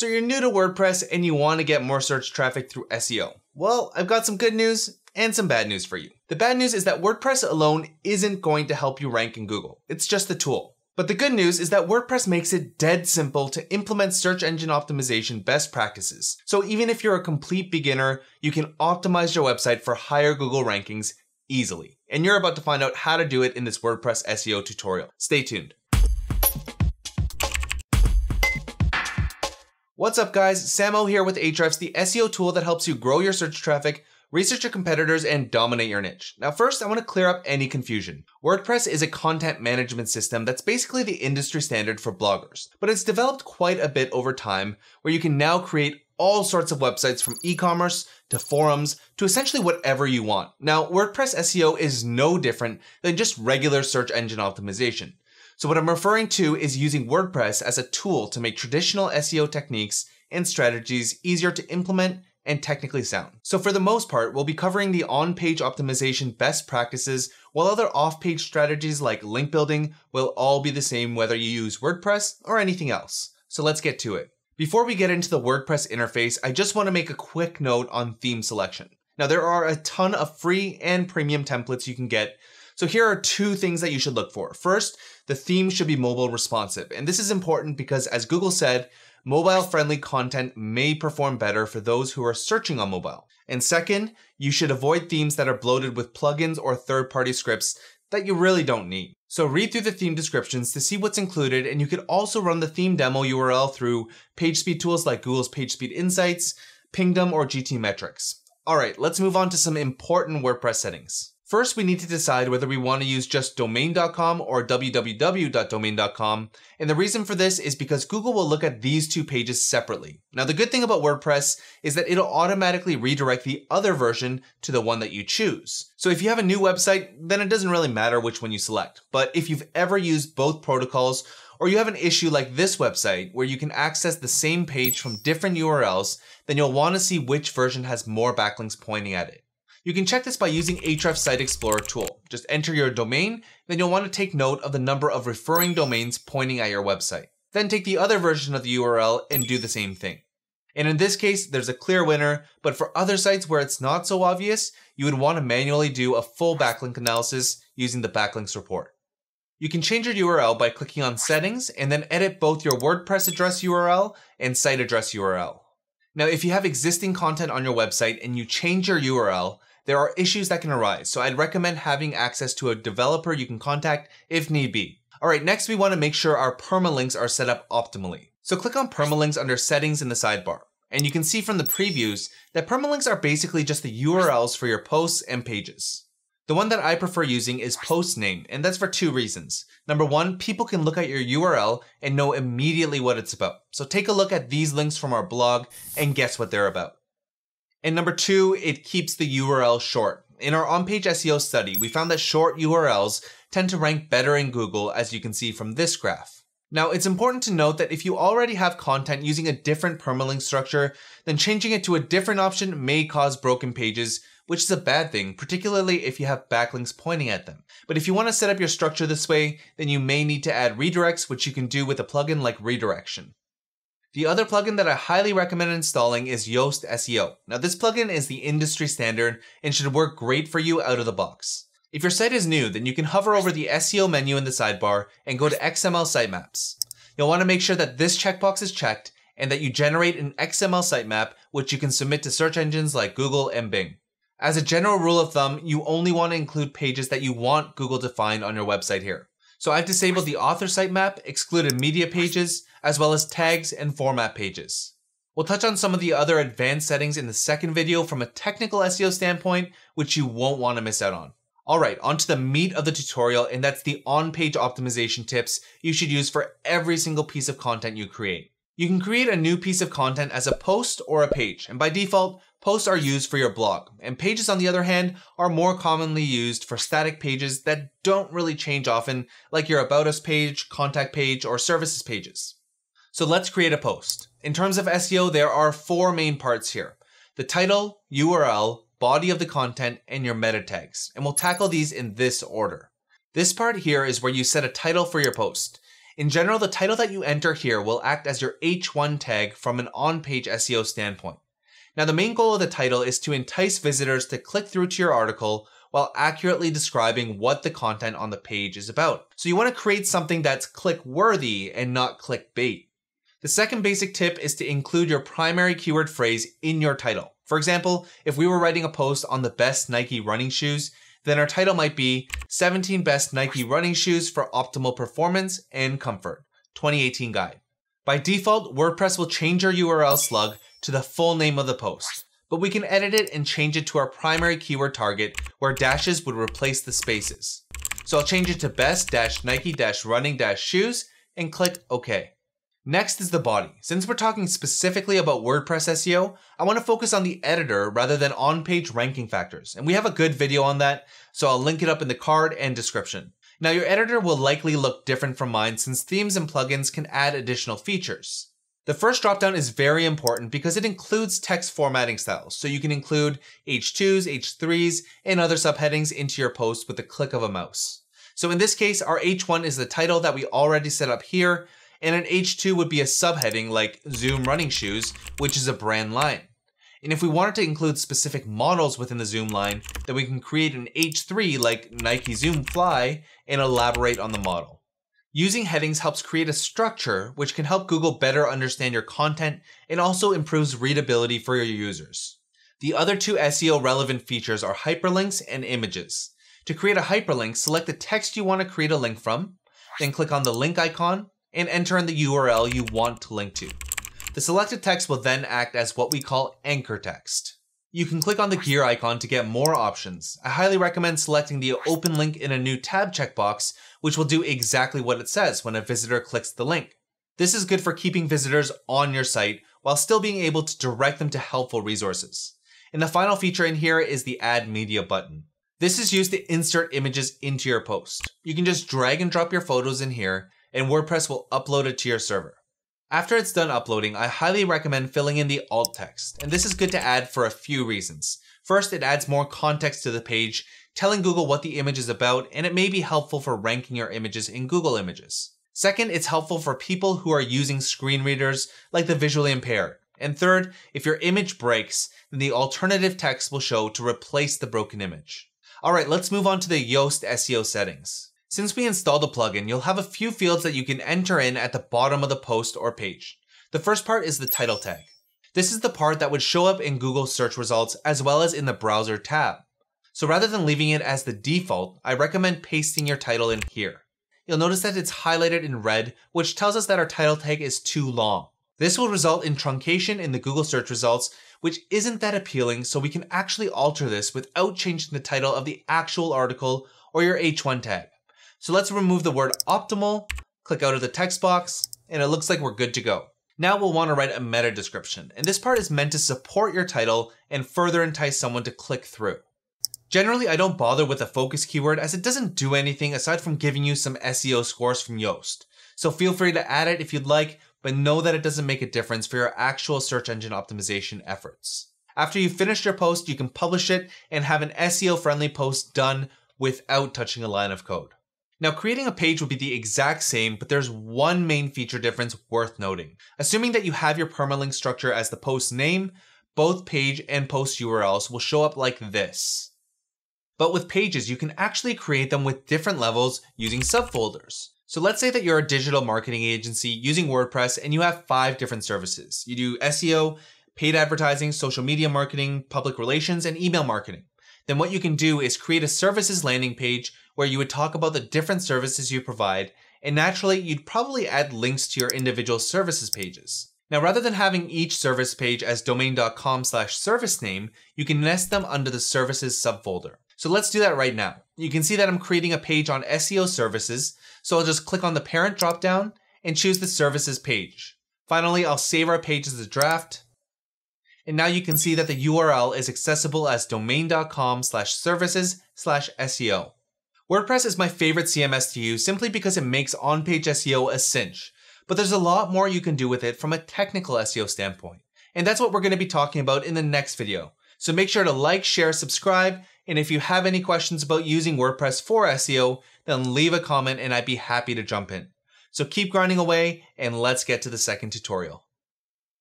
So you're new to WordPress and you want to get more search traffic through SEO. Well, I've got some good news and some bad news for you. The bad news is that WordPress alone isn't going to help you rank in Google. It's just the tool. But the good news is that WordPress makes it dead simple to implement search engine optimization best practices. So even if you're a complete beginner, you can optimize your website for higher Google rankings easily. And you're about to find out how to do it in this WordPress SEO tutorial. Stay tuned. What's up guys, Sam Oh here with Ahrefs, the SEO tool that helps you grow your search traffic, research your competitors, and dominate your niche. Now first, I want to clear up any confusion. WordPress is a content management system that's basically the industry standard for bloggers, but it's developed quite a bit over time where you can now create all sorts of websites from e-commerce to forums to essentially whatever you want. Now, WordPress SEO is no different than just regular search engine optimization. So what I'm referring to is using WordPress as a tool to make traditional SEO techniques and strategies easier to implement and technically sound. So for the most part, we'll be covering the on-page optimization best practices, while other off-page strategies like link building will all be the same whether you use WordPress or anything else. So let's get to it. Before we get into the WordPress interface, I just want to make a quick note on theme selection. Now there are a ton of free and premium templates you can get. So here are two things that you should look for. First, the theme should be mobile responsive. And this is important because, as Google said, mobile-friendly content may perform better for those who are searching on mobile. And second, you should avoid themes that are bloated with plugins or third-party scripts that you really don't need. So read through the theme descriptions to see what's included, and you could also run the theme demo URL through PageSpeed tools like Google's PageSpeed Insights, Pingdom, or GTmetrix. All right, let's move on to some important WordPress settings. First, we need to decide whether we want to use just domain.com or www.domain.com. And the reason for this is because Google will look at these two pages separately. Now, the good thing about WordPress is that it'll automatically redirect the other version to the one that you choose. So if you have a new website, then it doesn't really matter which one you select. But if you've ever used both protocols, or you have an issue like this website where you can access the same page from different URLs, then you'll want to see which version has more backlinks pointing at it. You can check this by using Ahrefs Site Explorer tool. Just enter your domain, then you'll want to take note of the number of referring domains pointing at your website. Then take the other version of the URL and do the same thing. And in this case, there's a clear winner, but for other sites where it's not so obvious, you would want to manually do a full backlink analysis using the backlinks report. You can change your URL by clicking on Settings and then edit both your WordPress address URL and site address URL. Now, if you have existing content on your website and you change your URL, there are issues that can arise, so I'd recommend having access to a developer you can contact if need be. All right, next we want to make sure our permalinks are set up optimally. So click on permalinks under settings in the sidebar. And you can see from the previews that permalinks are basically just the URLs for your posts and pages. The one that I prefer using is post name, and that's for two reasons. Number one, people can look at your URL and know immediately what it's about. So take a look at these links from our blog and guess what they're about. And number two, it keeps the URL short. In our on-page SEO study, we found that short URLs tend to rank better in Google, as you can see from this graph. Now, it's important to note that if you already have content using a different permalink structure, then changing it to a different option may cause broken pages, which is a bad thing, particularly if you have backlinks pointing at them. But if you want to set up your structure this way, then you may need to add redirects, which you can do with a plugin like Redirection. The other plugin that I highly recommend installing is Yoast SEO. Now this plugin is the industry standard and should work great for you out of the box. If your site is new, then you can hover over the SEO menu in the sidebar and go to XML sitemaps. You'll want to make sure that this checkbox is checked and that you generate an XML sitemap, which you can submit to search engines like Google and Bing. As a general rule of thumb, you only want to include pages that you want Google to find on your website here. So I've disabled the author sitemap, excluded media pages, as well as tags and format pages. We'll touch on some of the other advanced settings in the second video from a technical SEO standpoint, which you won't want to miss out on. All right, onto the meat of the tutorial, and that's the on-page optimization tips you should use for every single piece of content you create. You can create a new piece of content as a post or a page, and by default, posts are used for your blog, and pages, on the other hand, are more commonly used for static pages that don't really change often, like your About Us page, Contact page, or Services pages. So let's create a post. In terms of SEO, there are four main parts here: the title, URL, body of the content, and your meta tags, and we'll tackle these in this order. This part here is where you set a title for your post. In general, the title that you enter here will act as your H1 tag from an on-page SEO standpoint. Now, the main goal of the title is to entice visitors to click through to your article while accurately describing what the content on the page is about. So you want to create something that's click-worthy and not clickbait. The second basic tip is to include your primary keyword phrase in your title. For example, if we were writing a post on the best Nike running shoes, then our title might be 17 best Nike running shoes for optimal performance and comfort, 2018 guide. By default, WordPress will change our URL slug to the full name of the post, but we can edit it and change it to our primary keyword target where dashes would replace the spaces. So I'll change it to best-Nike-running-shoes and click OK. Next is the body. Since we're talking specifically about WordPress SEO, I want to focus on the editor rather than on-page ranking factors. And we have a good video on that, so I'll link it up in the card and description. Now, your editor will likely look different from mine since themes and plugins can add additional features. The first dropdown is very important because it includes text formatting styles. So you can include H2s, H3s, and other subheadings into your post with the click of a mouse. So in this case, our H1 is the title that we already set up here, and an H2 would be a subheading like Zoom running shoes, which is a brand line. And if we wanted to include specific models within the Zoom line, then we can create an H3 like Nike Zoom Fly and elaborate on the model. Using headings helps create a structure which can help Google better understand your content and also improves readability for your users. The other two SEO relevant features are hyperlinks and images. To create a hyperlink, select the text you want to create a link from, then click on the link icon, and enter in the URL you want to link to. The selected text will then act as what we call anchor text. You can click on the gear icon to get more options. I highly recommend selecting the open link in a new tab checkbox, which will do exactly what it says when a visitor clicks the link. This is good for keeping visitors on your site while still being able to direct them to helpful resources. And the final feature in here is the Add Media button. This is used to insert images into your post. You can just drag and drop your photos in here, and WordPress will upload it to your server. After it's done uploading, I highly recommend filling in the alt text, and this is good to add for a few reasons. First, it adds more context to the page, telling Google what the image is about, and it may be helpful for ranking your images in Google Images. Second, it's helpful for people who are using screen readers, like the visually impaired. And third, if your image breaks, then the alternative text will show to replace the broken image. All right, let's move on to the Yoast SEO settings. Since we installed the plugin, you'll have a few fields that you can enter in at the bottom of the post or page. The first part is the title tag. This is the part that would show up in Google search results as well as in the browser tab. So rather than leaving it as the default, I recommend pasting your title in here. You'll notice that it's highlighted in red, which tells us that our title tag is too long. This will result in truncation in the Google search results, which isn't that appealing, so we can actually alter this without changing the title of the actual article or your H1 tag. So let's remove the word optimal, click out of the text box, and it looks like we're good to go. Now we'll want to write a meta description, and this part is meant to support your title and further entice someone to click through. Generally, I don't bother with a focus keyword as it doesn't do anything aside from giving you some SEO scores from Yoast. So feel free to add it if you'd like, but know that it doesn't make a difference for your actual search engine optimization efforts. After you've finished your post, you can publish it and have an SEO-friendly post done without touching a line of code. Now, creating a page would be the exact same, but there's one main feature difference worth noting. Assuming that you have your permalink structure as the post name, both page and post URLs will show up like this. But with pages, you can actually create them with different levels using subfolders. So let's say that you're a digital marketing agency using WordPress and you have 5 different services. You do SEO, paid advertising, social media marketing, public relations, and email marketing. Then what you can do is create a services landing page where you would talk about the different services you provide, and naturally, you'd probably add links to your individual services pages. Now, rather than having each service page as domain.com/service name, you can nest them under the services subfolder. So let's do that right now. You can see that I'm creating a page on SEO services, so I'll just click on the parent dropdown and choose the services page. Finally, I'll save our page as a draft, and now you can see that the URL is accessible as domain.com/services/SEO. WordPress is my favorite CMS to use simply because it makes on-page SEO a cinch, but there's a lot more you can do with it from a technical SEO standpoint. And that's what we're going to be talking about in the next video. So make sure to like, share, subscribe, and if you have any questions about using WordPress for SEO, then leave a comment and I'd be happy to jump in. So keep grinding away and let's get to the second tutorial.